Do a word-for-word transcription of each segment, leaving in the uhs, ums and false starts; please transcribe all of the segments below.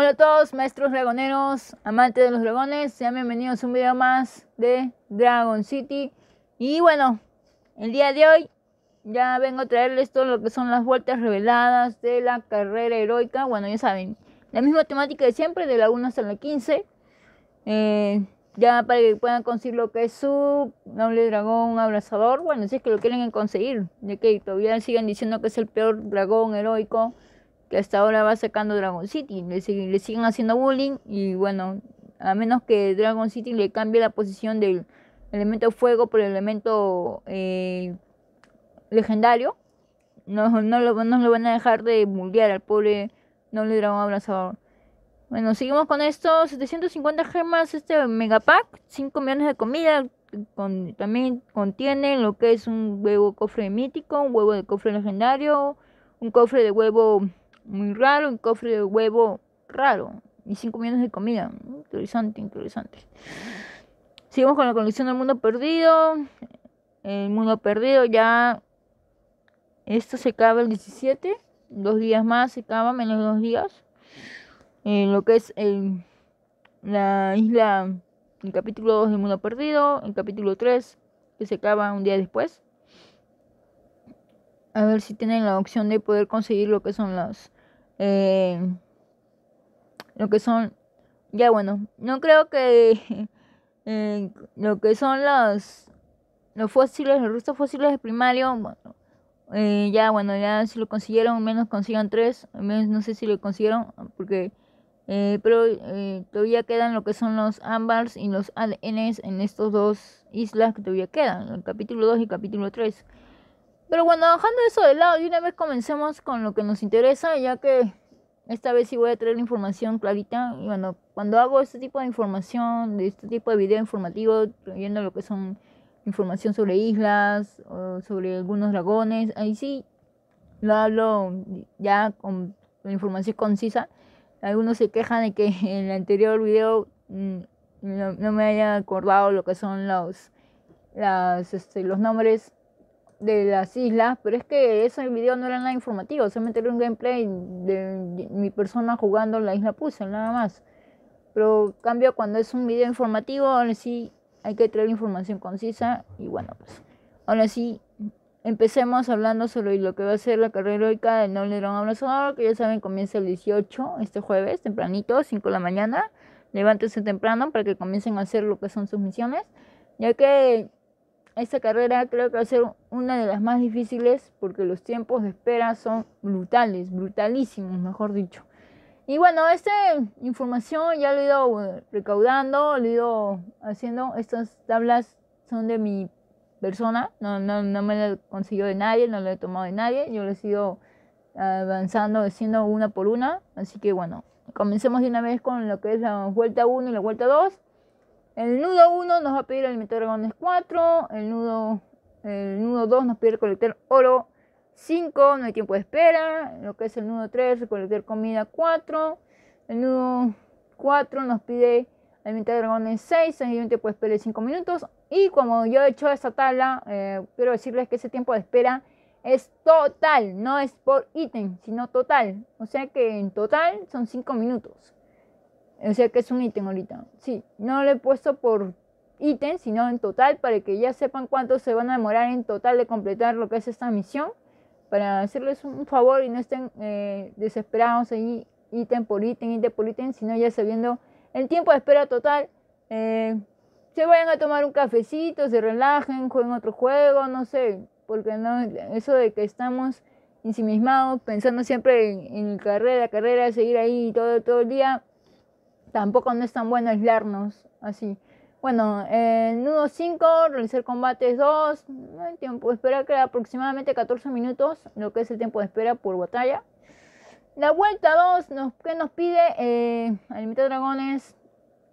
Hola a todos, maestros dragoneros, amantes de los dragones, sean bienvenidos a un video más de Dragon City. Y bueno, el día de hoy ya vengo a traerles todo lo que son las vueltas reveladas de la carrera heroica. Bueno, ya saben, la misma temática de siempre, de la uno hasta la quince. Eh, ya para que puedan conseguir lo que es su Noble Dragón Abrasador. Bueno, si es que lo quieren conseguir, ya que todavía siguen diciendo que es el peor dragón heroico que hasta ahora va sacando Dragon City, le, le siguen haciendo bullying. Y bueno, a menos que Dragon City le cambie la posición del elemento fuego por el elemento eh, legendario, no, no, lo, no lo van a dejar de bullear al pobre Noble Dragón Abrasador. Bueno, seguimos con esto, setecientas cincuenta gemas, este megapack, cinco millones de comida, con, también contiene lo que es un huevo cofre mítico, un huevo de cofre legendario, un cofre de huevo muy raro, un cofre de huevo raro y cinco millones de comida. Interesante, interesante. Seguimos con la colección del Mundo Perdido. El Mundo Perdido ya, esto se acaba el diecisiete, dos días más se acaba, menos dos días. Eh, lo que es el, la isla, el capítulo dos del Mundo Perdido, el capítulo tres que se acaba un día después. A ver si tienen la opción de poder conseguir lo que son las eh, lo que son ya bueno, no creo que eh, lo que son los los fósiles, los restos fósiles de primario, bueno, eh, ya bueno, ya si lo consiguieron, menos consigan tres, menos no sé si lo consiguieron porque eh, pero eh, todavía quedan lo que son los ámbars y los A D Ns en estos dos islas que todavía quedan, el capítulo dos y el capítulo tres. Pero bueno, dejando eso de lado, de una vez comencemos con lo que nos interesa, ya que esta vez sí voy a traer información clarita. Y bueno, cuando hago este tipo de información, de este tipo de video informativo, trayendo lo que son información sobre islas, o sobre algunos dragones, ahí sí lo hablo ya con información concisa. Algunos se quejan de que en el anterior video no, no me haya acordado lo que son los, las, este, los nombres de las islas, pero es que ese video no era nada informativo, solamente era un gameplay de mi persona jugando la isla Puzzle, nada más. Pero cambio cuando es un video informativo, ahora sí hay que traer información concisa. Y bueno, pues ahora sí empecemos hablando sobre lo que va a ser la carrera heroica del Noble Dragón Abrasador, que ya saben comienza el dieciocho, este jueves, tempranito, cinco de la mañana. Levántense temprano para que comiencen a hacer lo que son sus misiones, ya que esta carrera creo que va a ser una de las más difíciles porque los tiempos de espera son brutales, brutalísimos, mejor dicho. Y bueno, esta información ya lo he ido recaudando, lo he ido haciendo. Estas tablas son de mi persona, no, no, no me las consiguió de nadie, no las he tomado de nadie. Yo las he ido avanzando, haciendo una por una. Así que bueno, comencemos de una vez con lo que es la vuelta uno y la vuelta dos. El nudo uno nos va a pedir alimentar dragones cuatro, el nudo, el nudo dos nos pide recolectar oro cinco, no hay tiempo de espera. Lo que es el nudo tres, recolectar comida cuatro, el nudo cuatro nos pide alimentar dragones seis, hay un tiempo de espera de cinco minutos. Y como yo he hecho esta tabla, eh, quiero decirles que ese tiempo de espera es total, no es por ítem, sino total. O sea que en total son cinco minutos. O sea que es un ítem ahorita. Sí, no lo he puesto por ítem, sino en total, para que ya sepan cuánto se van a demorar en total de completar lo que es esta misión. Para hacerles un favor y no estén eh, desesperados ahí, ítem por ítem, ítem por ítem, sino ya sabiendo el tiempo de espera total. Eh, se vayan a tomar un cafecito, se relajen, jueguen otro juego, no sé. Porque no, eso de que estamos ensimismados, pensando siempre en, en carrera, carrera, seguir ahí todo, todo el día, tampoco no es tan bueno aislarnos así. Bueno, eh, nudo cinco, realizar combates dos, el tiempo de espera que era aproximadamente catorce minutos, lo que es el tiempo de espera por batalla. La vuelta dos, nos, que nos pide eh, alimentar dragones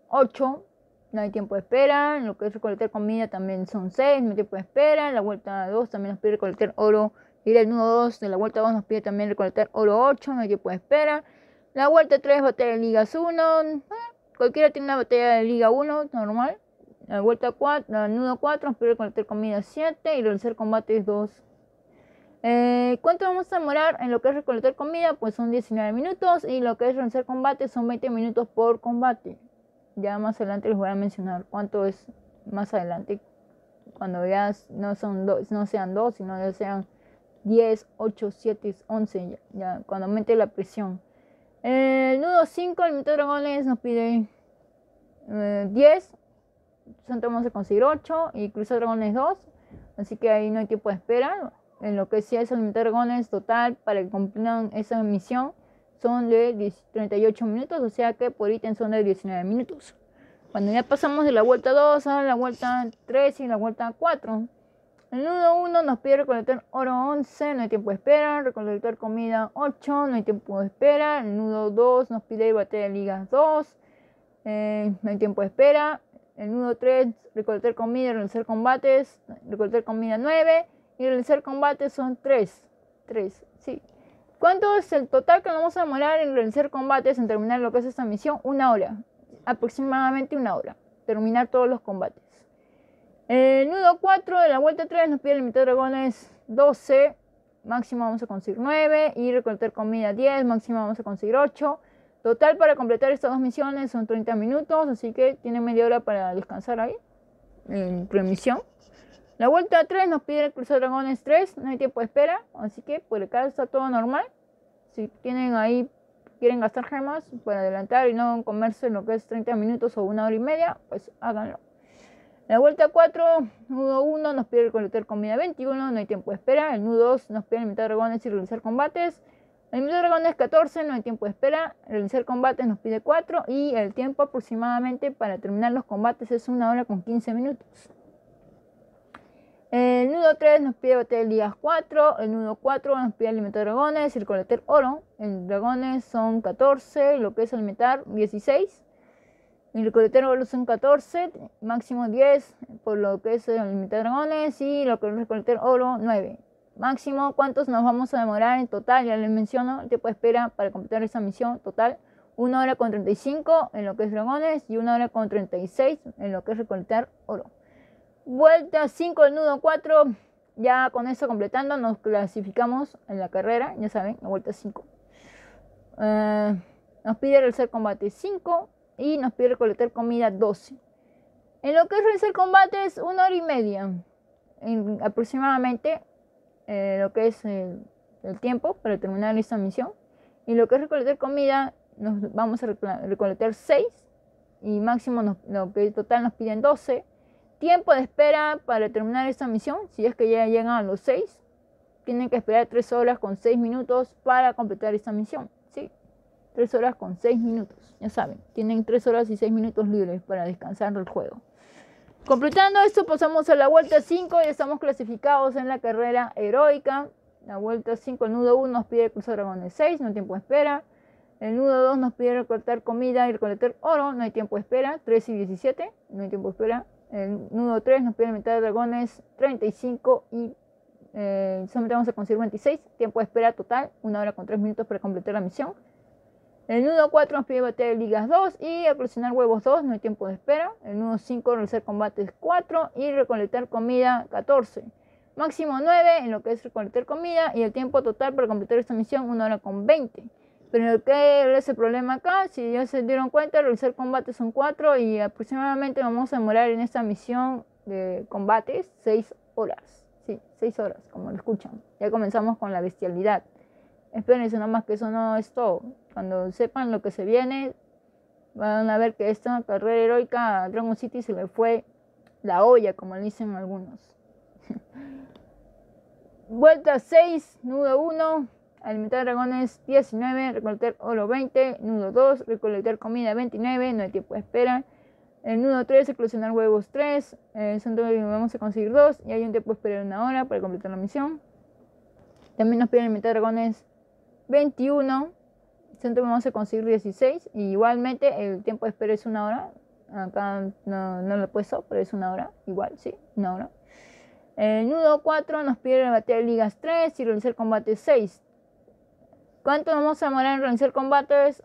ocho, no hay tiempo de espera. Lo que es recolectar comida también son seis, no hay tiempo de espera. La vuelta dos también nos pide recolectar oro, ir al nudo dos de la vuelta dos nos pide también recolectar oro ocho, no hay tiempo de espera. La vuelta tres, batalla de ligas uno, eh, cualquiera tiene una batalla de liga uno, normal. La vuelta cuatro, la nudo cuatro, nos pide recolectar comida siete y realizar combates dos. Eh, ¿Cuánto vamos a demorar en lo que es recolectar comida? Pues son diecinueve minutos, y lo que es realizar combate son veinte minutos por combate. Ya más adelante les voy a mencionar cuánto es más adelante, cuando ya no, son do, no sean dos, sino ya sean diez, ocho, siete, once, ya, ya, cuando aumente la presión. El nudo cinco, el mito de dragones, nos pide eh, diez, entonces vamos a conseguir ocho, y cruza dragones dos, así que ahí no hay tiempo de espera. En lo que sí es el mito de dragones total, para que cumplan esa misión, son de treinta y ocho minutos, o sea que por ítem son de diecinueve minutos. Cuando ya pasamos de la vuelta dos a la vuelta tres y la vuelta cuatro. El nudo uno nos pide recolectar oro once, no hay tiempo de espera. Recolectar comida ocho, no hay tiempo de espera. El nudo dos nos pide batalla de ligas dos, eh, no hay tiempo de espera. El nudo tres, recolectar comida, realizar combates, recolectar comida nueve, y realizar combates son tres, tres, sí. ¿Cuánto es el total que nos vamos a demorar en realizar combates, en terminar lo que es esta misión? Una hora, aproximadamente una hora, terminar todos los combates. El nudo cuatro de la vuelta tres nos pide el límite de dragones doce, máximo vamos a conseguir nueve, y recolectar comida diez, máximo vamos a conseguir ocho. Total para completar estas dos misiones son treinta minutos, así que tienen media hora para descansar ahí, en premisión. La vuelta tres nos pide el cruzar dragones tres, no hay tiempo de espera, así que por acá está todo normal. Si tienen ahí, quieren gastar gemas para adelantar y no comerse lo que es treinta minutos o una hora y media, pues háganlo. La vuelta cuatro, nudo uno nos pide recolectar comida veintiuno, no hay tiempo de espera. El nudo dos nos pide alimentar dragones y realizar combates. El nudo dragones catorce, no hay tiempo de espera. Realizar combates nos pide cuatro, y el tiempo aproximadamente para terminar los combates es una hora con quince minutos. El nudo tres nos pide batalla de ligas cuatro, el nudo cuatro nos pide alimentar dragones y recolectar oro. En dragones son catorce, lo que es alimentar dieciséis. En recolectar oro son catorce, máximo diez por lo que es alimentar dragones, y lo que es recolectar oro nueve. Máximo, ¿cuántos nos vamos a demorar en total? Ya les menciono, el tiempo de espera para completar esa misión total. una hora con treinta y cinco en lo que es dragones, y una hora con treinta y seis en lo que es recolectar oro. Vuelta cinco del nudo cuatro, ya con eso completando nos clasificamos en la carrera, ya saben, la vuelta cinco. Eh, nos pide realizar combate cinco y nos pide recolectar comida doce. En lo que es realizar combate es una hora y media, en aproximadamente eh, lo que es el, el tiempo para terminar esta misión. Y lo que es recolectar comida, nos vamos a recolectar seis, y máximo nos, lo que total nos piden doce. Tiempo de espera para terminar esta misión, si es que ya llegan a los seis, tienen que esperar tres horas con seis minutos para completar esta misión, ¿sí? tres horas con seis minutos, ya saben, tienen tres horas y seis minutos libres para descansar el juego. Completando esto pasamos a la vuelta cinco y estamos clasificados en la carrera heroica. La vuelta cinco, el nudo uno nos pide cruzar dragones seis, no hay tiempo de espera. El nudo dos nos pide recolectar comida y recolectar oro, no hay tiempo de espera. tres y diecisiete, no hay tiempo de espera. El nudo tres nos pide alimentar dragones treinta y cinco, y eh, solamente vamos a conseguir veintiséis. Tiempo de espera total, una hora con tres minutos para completar la misión. El nudo cuatro nos pide batalla de ligas dos y cocinar huevos dos, no hay tiempo de espera. El nudo cinco, realizar combates cuatro y recolectar comida catorce. Máximo nueve en lo que es recolectar comida, y el tiempo total para completar esta misión una hora con veinte. Pero ¿qué es el problema acá? Si ya se dieron cuenta, realizar combates son cuatro, y aproximadamente vamos a demorar en esta misión de combates seis horas. Sí, seis horas, como lo escuchan. Ya comenzamos con la bestialidad. Espérense nomás que eso no es todo. Cuando sepan lo que se viene, van a ver que esta carrera heroica a Dragon City se le fue la olla, como le dicen algunos. Vuelta seis, nudo uno. Alimentar dragones diecinueve, recolectar oro veinte, nudo dos, recolectar comida veintinueve, no hay tiempo de espera. El nudo tres, eclosionar huevos tres, eh, son dos, vamos a conseguir dos, y hay un tiempo de espera de una hora para completar la misión. También nos piden alimentar dragones veintiuno, entonces vamos a conseguir dieciséis, y igualmente el tiempo de espera es una hora. Acá no, no lo he puesto, pero es una hora, igual, sí, una hora. El nudo cuatro nos pide batear ligas tres y realizar combate seis. ¿Cuánto vamos a demorar en realizar combates?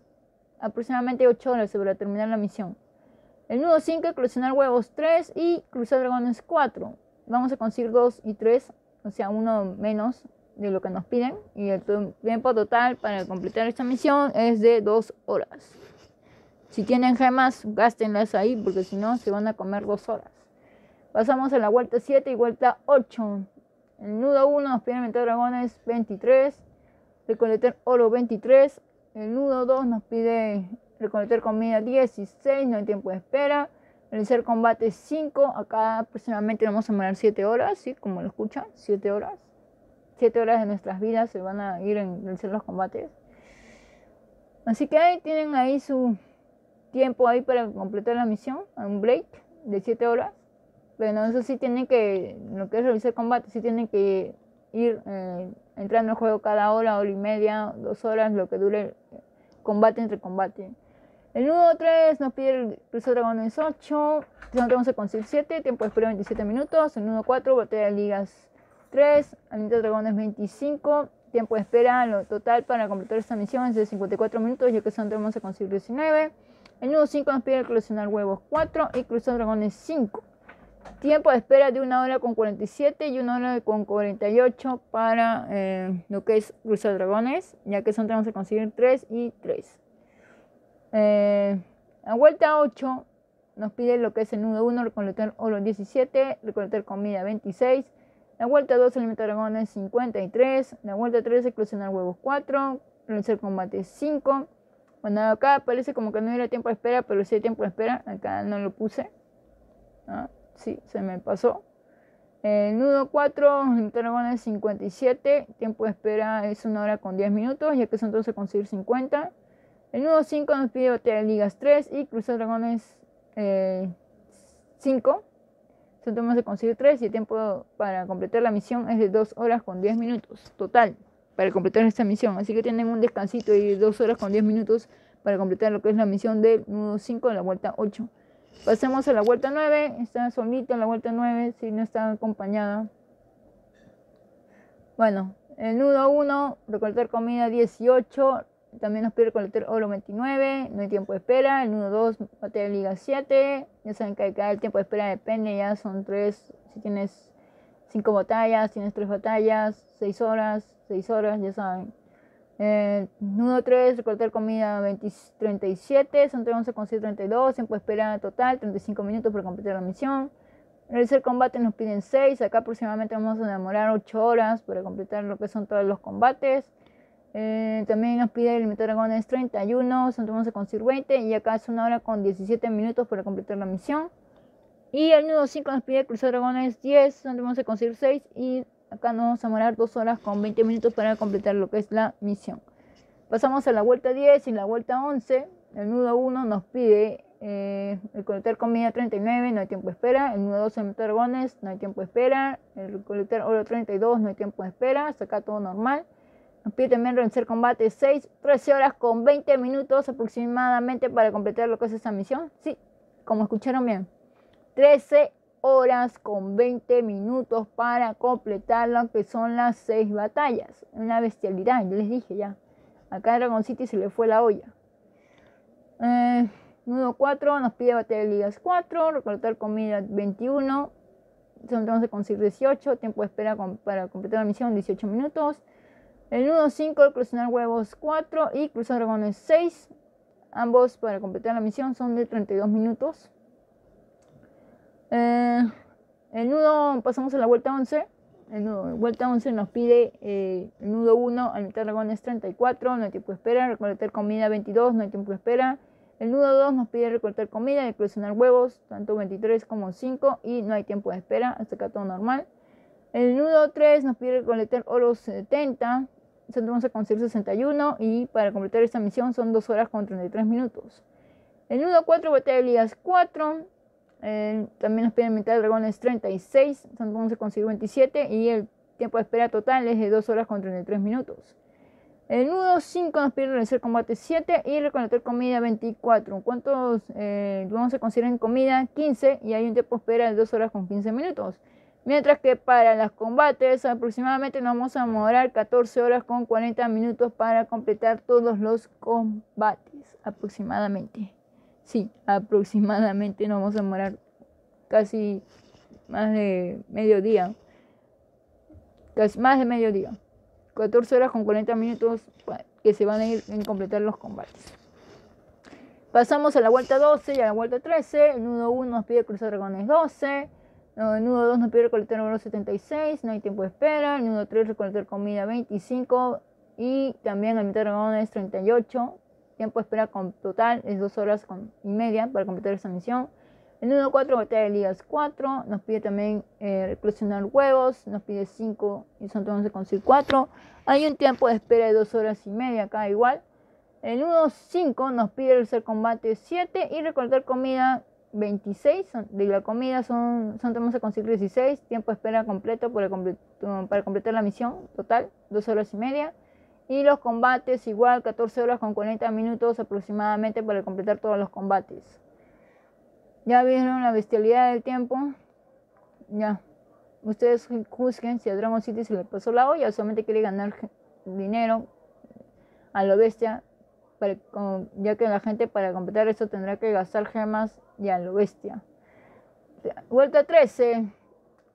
Aproximadamente ocho horas para terminar la misión. El nudo cinco, crucinar huevos tres y cruzar dragones cuatro. Vamos a conseguir dos y tres, o sea, uno menos de lo que nos piden, y el tiempo total para completar esta misión es de dos horas. Si tienen gemas, gástenlas ahí, porque si no se van a comer dos horas. Pasamos a la vuelta siete y vuelta ocho. El nudo uno nos piden vender dragones veintitrés, recolectar oro veintitrés. El nudo dos nos pide recolectar comida dieciséis, no hay tiempo de espera. Realizar combate cinco, acá aproximadamente vamos a morar siete horas, ¿sí? Como lo escuchan, siete horas. siete horas de nuestras vidas se van a ir en realizar los combates. Así que ahí tienen ahí su tiempo ahí para completar la misión, un break de siete horas. Bueno, eso sí tienen que, lo que es realizar combate, sí tienen que ir eh, entrando al juego cada hora, hora y media, dos horas, lo que dure el combate entre combate. El nudo tres nos pide el cruce de dragones ocho, nosotros vamos a conseguir siete, tiempo de espera veintisiete minutos. El nudo cuatro, batalla de ligas tres, aliento de dragones veinticinco, tiempo de espera, lo total para completar esta misión es de cincuenta y cuatro minutos, ya que nosotros vamos a conseguir diecinueve. El nudo cinco nos pide el coleccionar huevos cuatro y cruzar dragones cinco. Tiempo de espera de una hora con cuarenta y siete y una hora con cuarenta y ocho para eh, lo que es cruzar dragones, ya que son tenemos que conseguir tres y tres. Eh, a vuelta ocho nos pide lo que es el nudo uno, recolectar oro diecisiete, recolectar comida veintiséis. La vuelta dos, alimentar dragones cincuenta y tres. La vuelta tres, eclosionar huevos cuatro, realizar combate cinco. Bueno, acá parece como que no era tiempo de espera, pero sí hay tiempo de espera, acá no lo puse. Ah, sí, se me pasó. El nudo cuatro, dragones cincuenta y siete, tiempo de espera es una hora con diez minutos, ya que son entonces conseguir cincuenta. El nudo cinco nos pide batalla de ligas tres y cruzar dragones eh, cinco. Entonces tenemos que conseguir tres y el tiempo para completar la misión es de dos horas con diez minutos total para completar esta misión. Así que tienen un descansito y dos horas con diez minutos para completar lo que es la misión del nudo cinco de la vuelta ocho. Pasemos a la vuelta nueve. Está solita la vuelta nueve, si no está acompañada. Bueno, el nudo uno, recolectar comida dieciocho. También nos pide recolectar oro veintinueve, no hay tiempo de espera. El nudo dos, batalla de liga siete. Ya saben que acá el tiempo de espera depende, ya son tres, si tienes cinco batallas, tienes tres batallas, seis horas, seis horas, ya saben. Eh, nudo tres, recolectar comida veinte, treinta y siete, son once con treinta y dos, tiempo de espera total, treinta y cinco minutos para completar la misión. Realizar combate nos piden seis, acá aproximadamente vamos a demorar ocho horas para completar lo que son todos los combates. Eh, también nos pide el alimentar dragones treinta y uno, son once con veinte y acá es una hora con diecisiete minutos para completar la misión. Y el nudo cinco nos pide cruzar dragones diez, son once con seis y acá nos vamos a demorar dos horas con veinte minutos para completar lo que es la misión. Pasamos a la vuelta diez y la vuelta once. El nudo uno nos pide eh, recolectar comida treinta y nueve, no hay tiempo de espera. El nudo dos, alimentar dragones, no hay tiempo de espera. El recolectar oro treinta y dos, no hay tiempo de espera, hasta acá todo normal. Nos pide también realizar combate seis, trece horas con veinte minutos aproximadamente para completar lo que es esta misión. Sí, como escucharon bien, trece horas con veinte minutos para completar lo que son las seis batallas. Una bestialidad, yo les dije ya. Acá a Dragon City se le fue la olla. Eh, nudo cuatro nos pide batalla de ligas cuatro, recolectar comida veintiuno, entonces conseguir dieciocho, tiempo de espera con, para completar la misión dieciocho minutos. El nudo cinco, cruzar huevos cuatro y cruzar dragones seis. Ambos para completar la misión son de treinta y dos minutos. Eh, el nudo, pasamos a la vuelta once. El nudo, vuelta once nos pide eh, el nudo uno, alimentar dragones treinta y cuatro, no hay tiempo de espera. Recolectar comida veintidós, no hay tiempo de espera. El nudo dos nos pide recolectar comida y cruzar huevos, tanto veintitrés como cinco, y no hay tiempo de espera. Hasta acá todo normal. El nudo tres nos pide recolectar oro setenta. Entonces vamos a conseguir sesenta y uno y para completar esta misión son dos horas con treinta y tres minutos. El nudo cuatro, batalla de ligas cuatro. Eh, también nos piden mitad de dragones treinta y seis. Entonces vamos a conseguir veintisiete y el tiempo de espera total es de dos horas con treinta y tres minutos. El nudo cinco nos pide realizar combate siete y recolectar comida veinticuatro. ¿Cuántos eh, vamos a conseguir en comida? quince y hay un tiempo de espera de dos horas con quince minutos. Mientras que para los combates aproximadamente nos vamos a demorar catorce horas con cuarenta minutos para completar todos los combates. Aproximadamente. Sí, aproximadamente nos vamos a demorar casi más de mediodía. Casi más de mediodía. catorce horas con cuarenta minutos que se van a ir en completar los combates. Pasamos a la vuelta doce y a la vuelta trece. El nudo uno nos pide cruzar dragones doce. El nudo dos nos pide recolectar oro setenta y seis. No hay tiempo de espera. El nudo tres recolectar comida veinticinco. Y también aumentar dragones treinta y ocho. Tiempo de espera con total es dos horas y media para completar esa misión. El nudo cuatro, batalla de ligas cuatro. Nos pide también eh, coleccionar huevos. Nos pide cinco y son once con cuatro. Hay un tiempo de espera de dos horas y media acá igual. El nudo cinco nos pide realizar combate siete y recolectar comida veintiséis. De la comida son, son once con dieciséis. Tiempo de espera completo para, comple para completar la misión total, dos horas y media. Y los combates igual, catorce horas con cuarenta minutos aproximadamente para completar todos los combates. Ya vieron la bestialidad del tiempo. Ya, ustedes juzguen si a Dragon City se le pasó la olla o solamente quiere ganar dinero a lo bestia, para, ya que la gente para completar eso tendrá que gastar gemas y a lo bestia. Vuelta trece,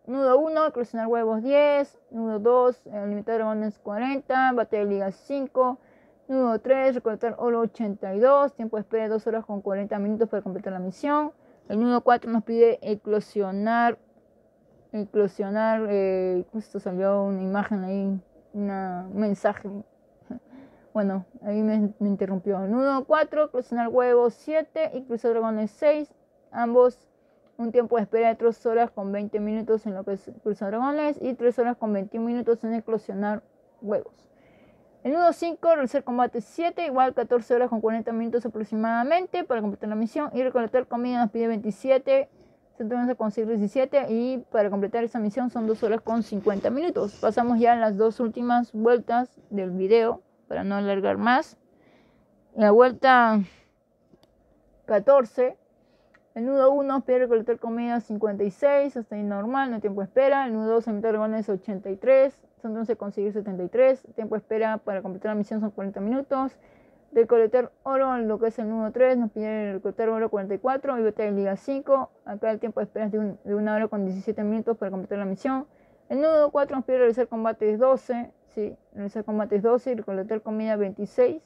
nudo uno, coleccionar huevos diez, nudo dos, alimentar dragones cuarenta, batalla de ligas cinco, nudo tres, recolectar oro ochenta y dos, tiempo de espera de dos horas con cuarenta minutos para completar la misión. El nudo cuatro nos pide eclosionar, eclosionar, eh, justo salió una imagen ahí, una, un mensaje. Bueno, ahí me, me interrumpió. Nudo cuatro, cruzar huevos siete y cruzar dragones seis. Ambos un tiempo de espera de tres horas con veinte minutos en lo que es cruzar dragones y tres horas con veintiún minutos en eclosionar huevos. El nudo cinco, realizar combate siete, igual catorce horas con cuarenta minutos aproximadamente para completar la misión. Y recolectar comida nos pide veintisiete, setenta y uno con seiscientos diecisiete y para completar esa misión son dos horas con cincuenta minutos. Pasamos ya a las dos últimas vueltas del video, para no alargar más. La vuelta catorce, el nudo uno pide recolectar comida cincuenta y seis, hasta ahí normal, no hay tiempo de espera. El nudo dos, aumentar dragones ochenta y tres, son once con setenta y tres, tiempo de espera para completar la misión son cuarenta minutos. Recolectar oro, lo que es el nudo tres, nos pide recolectar oro cuarenta y cuatro, y batalla de liga cinco, acá el tiempo de espera es de, un, de una hora con diecisiete minutos para completar la misión. El nudo cuatro nos pide realizar combates doce, sí, realizar combates doce y recolectar comida veintiséis.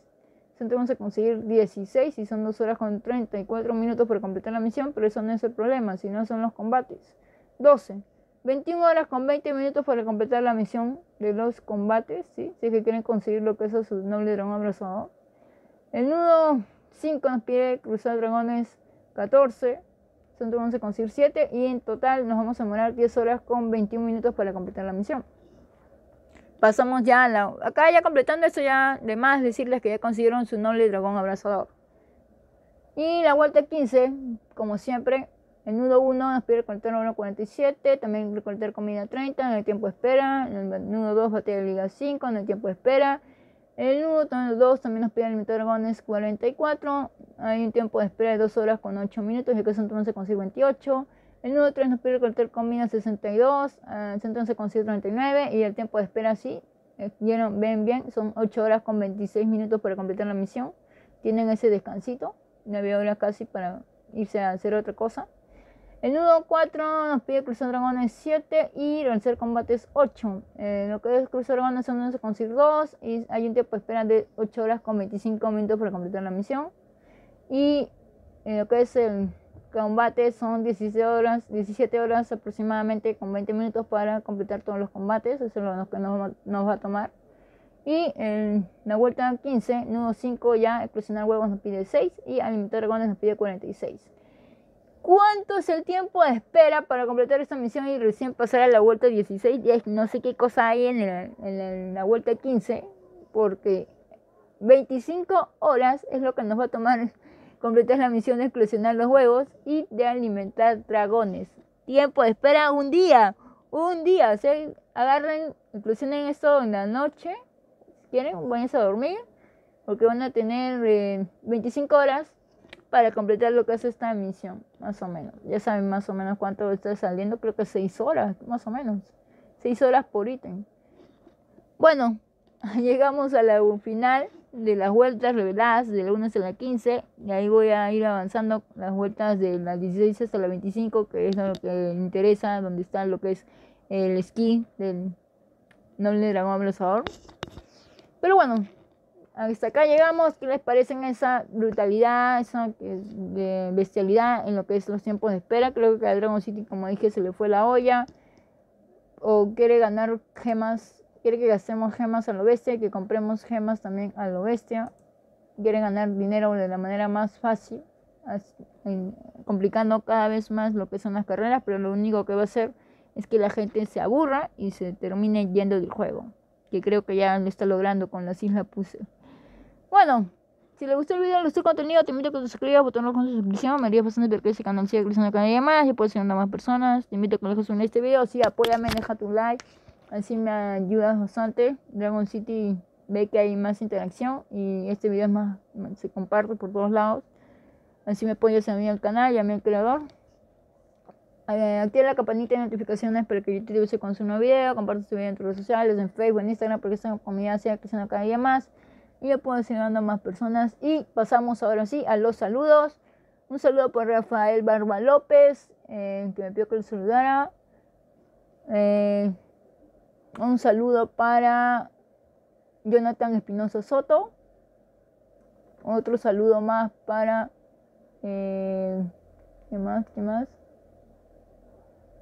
Entonces vamos a conseguir dieciséis y son dos horas con treinta y cuatro minutos para completar la misión, pero eso no es el problema, sino son los combates. doce. veintiuna horas con veinte minutos para completar la misión de los combates, ¿sí? Si es que quieren conseguir lo que es su noble dragón abrazador. El nudo cinco nos pide cruzar dragones catorce. Entonces vamos a conseguir siete y en total nos vamos a demorar diez horas con veintiún minutos para completar la misión. Pasamos ya a la... Acá ya completando eso ya de más decirles que ya consiguieron su noble dragón abrazador. Y la vuelta quince, como siempre, el nudo uno nos pide recolectar oro cuarenta y siete, también recolectar comida treinta, no hay tiempo de espera. El nudo dos, batalla de liga cinco, no hay tiempo de espera. El nudo dos también nos pide alimentar dragones cuarenta y cuatro. Hay un tiempo de espera de dos horas con ocho minutos, ya que son once con cincuenta y ocho. El nudo tres nos pide recolectar comida sesenta y dos, eh, once con treinta y nueve. Y el tiempo de espera, sí, eh, ven bien, son ocho horas con veintiséis minutos para completar la misión. Tienen ese descansito, nueve horas casi para irse a hacer otra cosa. El nudo cuatro nos pide cruzar dragones siete y realizar combates ocho. Eh, lo que es cruzar dragones son once con dos y hay un tiempo de espera de ocho horas con veinticinco minutos para completar la misión. Y eh, lo que es el combate son diecisiete horas, diecisiete horas aproximadamente con veinte minutos para completar todos los combates. Eso es lo que nos, nos va a tomar. Y en la vuelta quince, nudo cinco ya, cruzar huevos nos pide seis y alimentar dragones nos pide cuarenta y seis. ¿Cuánto es el tiempo de espera para completar esta misión y recién pasar a la vuelta dieciséis? Ya no sé qué cosa hay en, el, en la vuelta quince, porque veinticinco horas es lo que nos va a tomar completar la misión de exclusionar los huevos y de alimentar dragones. Tiempo de espera un día, un día. O sea, agarren, exclusionen esto en la noche, si quieren, váyanse a dormir, porque van a tener eh, veinticinco horas. Para completar lo que es esta misión, más o menos. Ya saben más o menos cuánto está saliendo, creo que seis horas, más o menos. seis horas por ítem. Bueno, llegamos a la final de las vueltas reveladas, de la uno hasta la quince. Y ahí voy a ir avanzando las vueltas de la dieciséis hasta la veinticinco, que es lo que me interesa, donde está lo que es el skin del, Noble Dragón Abrasador. Pero bueno, hasta acá llegamos. ¿Qué les parece esa brutalidad, esa bestialidad en lo que es los tiempos de espera? Creo que a Dragon City, como dije, se le fue la olla. O quiere ganar gemas, quiere que gastemos gemas a lo bestia, que compremos gemas también a lo bestia. Quiere ganar dinero de la manera más fácil, así, en, complicando cada vez más lo que son las carreras, pero lo único que va a hacer es que la gente se aburra y se termine yendo del juego, que creo que ya lo está logrando con las Islas Puzzle. Bueno, si les gustó el video, les gustó el contenido, te invito a que te suscribas, botón con su suscripción, me haría bastante porque ese canal sigue creciendo cada día más y puede ser a más personas. Te invito a que me dejes un like este video, sí, apóyame, deja tu like, así me ayudas bastante. Dragon City ve que hay más interacción y este video es más, se comparte por todos lados, así me apoyas a mí al canal y a mí al creador. Activa la campanita de notificaciones para que YouTube se con su nuevo video, comparte este video en tus redes sociales, en Facebook, en Instagram, porque esta comunidad sigue creciendo cada día más y yo puedo seguir dando a más personas. Y pasamos ahora sí a los saludos. Un saludo por Rafael Barba López, eh, que me pidió que lo saludara. Eh, un saludo para Jonathan Espinosa Soto. Otro saludo más para... Eh, ¿Qué más? ¿Qué más?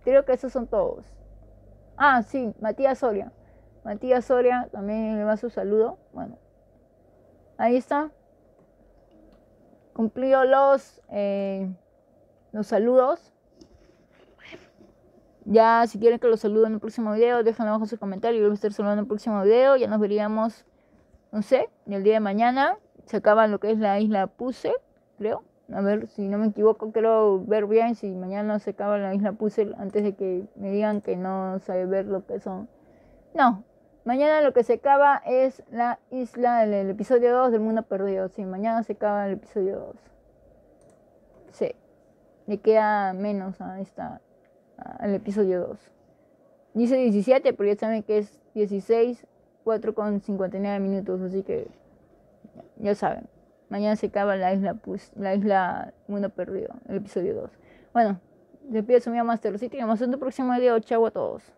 Creo que esos son todos. Ah, sí, Matías Soria. Matías Soria también le va su saludo. Bueno. Ahí está. Cumplido los, eh, los saludos. Ya, si quieren que los saludo en el próximo video, déjenlo abajo en sus comentarios. Yo voy a estar saludando en el próximo video. Ya nos veríamos, no sé, el día de mañana. Se acaba lo que es la Isla Puzzle, creo. A ver, si no me equivoco, quiero ver bien si mañana se acaba la Isla Puzzle antes de que me digan que no sabe ver lo que son. No. Mañana lo que se acaba es la isla, el, el episodio dos del Mundo Perdido. Sí, mañana se acaba el episodio dos. Sí, le queda menos a esta, al episodio dos. Dice diecisiete, pero ya saben que es dieciséis, cuatro con cincuenta y nueve minutos, así que ya saben. Mañana se acaba la isla, pues, la isla Mundo Perdido, el episodio dos. Bueno, les pido su amigo MasterDCity y nos vemos en tu próximo video. Chau a todos.